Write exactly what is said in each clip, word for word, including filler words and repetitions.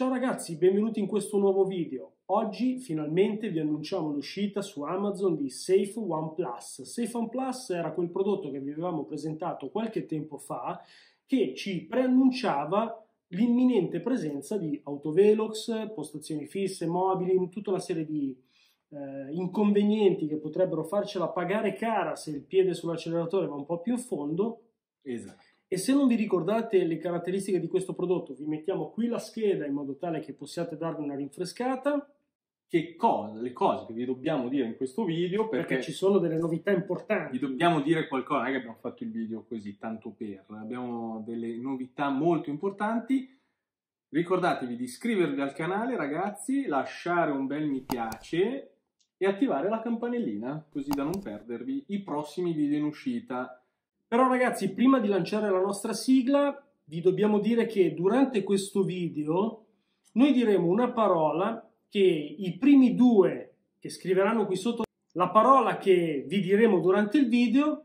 Ciao ragazzi, benvenuti in questo nuovo video. Oggi finalmente vi annunciamo l'uscita su Amazon di Saphe One Plus. Saphe One Plus era quel prodotto che vi avevamo presentato qualche tempo fa che ci preannunciava l'imminente presenza di autovelox, postazioni fisse, mobili, tutta una serie di eh, inconvenienti che potrebbero farcela pagare cara se il piede sull'acceleratore va un po' più a fondo. Esatto. E se non vi ricordate le caratteristiche di questo prodotto, vi mettiamo qui la scheda in modo tale che possiate darvi una rinfrescata. Che cosa? Le cose che vi dobbiamo dire in questo video, perché, perché ci sono delle novità importanti. Vi dobbiamo dire qualcosa, non è che abbiamo fatto il video così, tanto per. Abbiamo delle novità molto importanti. Ricordatevi di iscrivervi al canale, ragazzi, lasciare un bel mi piace e attivare la campanellina, così da non perdervi i prossimi video in uscita. Però ragazzi, prima di lanciare la nostra sigla, vi dobbiamo dire che durante questo video noi diremo una parola che i primi due che scriveranno qui sotto, la parola che vi diremo durante il video,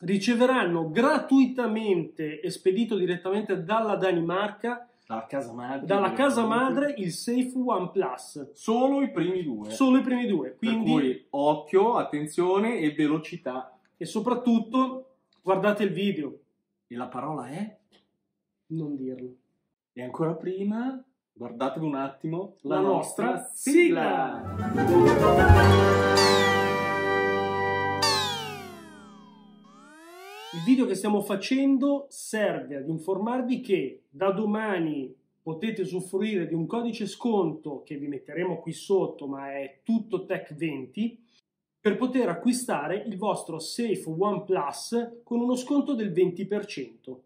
riceveranno gratuitamente e spedito direttamente dalla Danimarca, dalla casa madre, dalla casa madre il Saphe One Plus. Solo i primi due. Solo i primi due. Quindi per cui, occhio, attenzione e velocità. E soprattutto guardate il video. E la parola è? Non dirlo. E ancora prima, guardatevi un attimo la, la nostra, nostra sigla. Il video che stiamo facendo serve ad informarvi che da domani potete usufruire di un codice sconto che vi metteremo qui sotto, ma è TuttoTeck venti, per poter acquistare il vostro Saphe One Plus con uno sconto del venti per cento.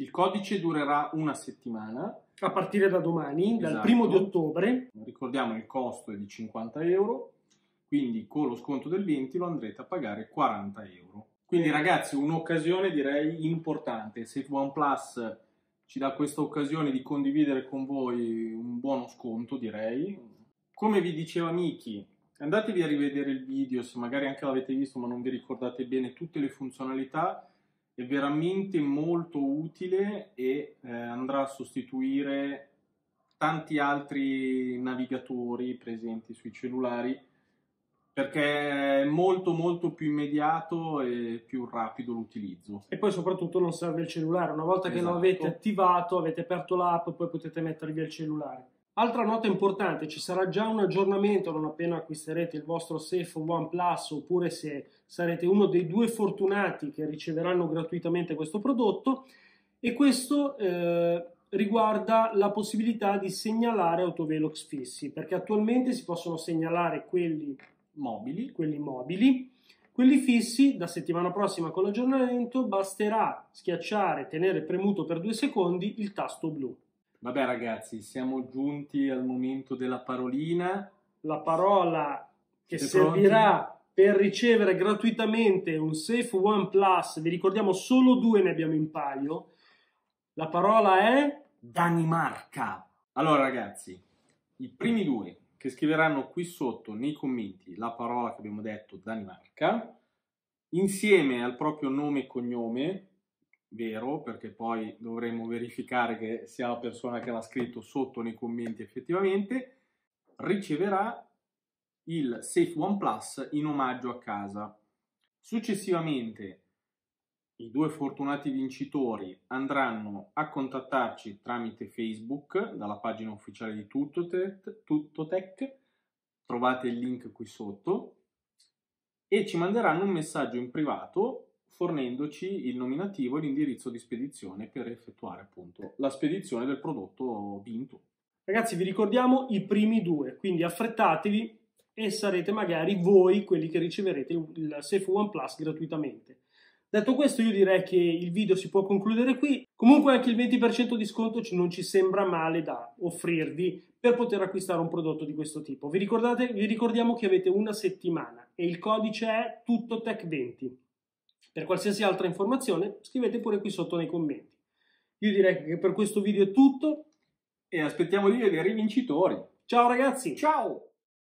Il codice durerà una settimana. A partire da domani, esatto. Dal primo di ottobre. Ricordiamo il costo è di cinquanta euro, quindi con lo sconto del venti lo andrete a pagare quaranta euro. Quindi ragazzi, un'occasione direi importante. Saphe One Plus ci dà questa occasione di condividere con voi un buono sconto, direi. Come vi diceva Miki, andatevi a rivedere il video, se magari anche l'avete visto ma non vi ricordate bene tutte le funzionalità, è veramente molto utile e eh, andrà a sostituire tanti altri navigatori presenti sui cellulari, perché è molto molto più immediato e più rapido l'utilizzo. E poi soprattutto non serve il cellulare, una volta che esatto. Lo avete attivato, avete aperto l'app, poi potete mettervi al cellulare. Altra nota importante, ci sarà già un aggiornamento non appena acquisterete il vostro Saphe One Plus, oppure se sarete uno dei due fortunati che riceveranno gratuitamente questo prodotto, e questo eh, riguarda la possibilità di segnalare autovelox fissi, perché attualmente si possono segnalare quelli mobili, quelli mobili, quelli fissi. Da settimana prossima con l'aggiornamento basterà schiacciare, tenere premuto per due secondi il tasto blu. Vabbè ragazzi, siamo giunti al momento della parolina. La parola che servirà per ricevere gratuitamente un Saphe One Plus, vi ricordiamo solo due ne abbiamo in palio, la parola è Danimarca. Allora ragazzi, i primi due che scriveranno qui sotto nei commenti la parola che abbiamo detto Danimarca, insieme al proprio nome e cognome, vero, perché poi dovremo verificare che sia la persona che l'ha scritto sotto nei commenti effettivamente, riceverà il Saphe One Plus in omaggio a casa. Successivamente i due fortunati vincitori andranno a contattarci tramite Facebook, dalla pagina ufficiale di TuttoTeck, TuttoTeck. Trovate il link qui sotto, e ci manderanno un messaggio in privato fornendoci il nominativo e l'indirizzo di spedizione per effettuare appunto la spedizione del prodotto vinto. Ragazzi, vi ricordiamo i primi due, quindi affrettatevi e sarete magari voi quelli che riceverete il Saphe One Plus gratuitamente. Detto questo, io direi che il video si può concludere qui. Comunque anche il venti per cento di sconto non ci sembra male da offrirvi per poter acquistare un prodotto di questo tipo. Vi ricordate? Vi ricordiamo che avete una settimana e il codice è TuttoTeck venti. Per qualsiasi altra informazione scrivete pure qui sotto nei commenti. Io direi che per questo video è tutto e aspettiamo di vedere i vincitori. Ciao ragazzi! Ciao!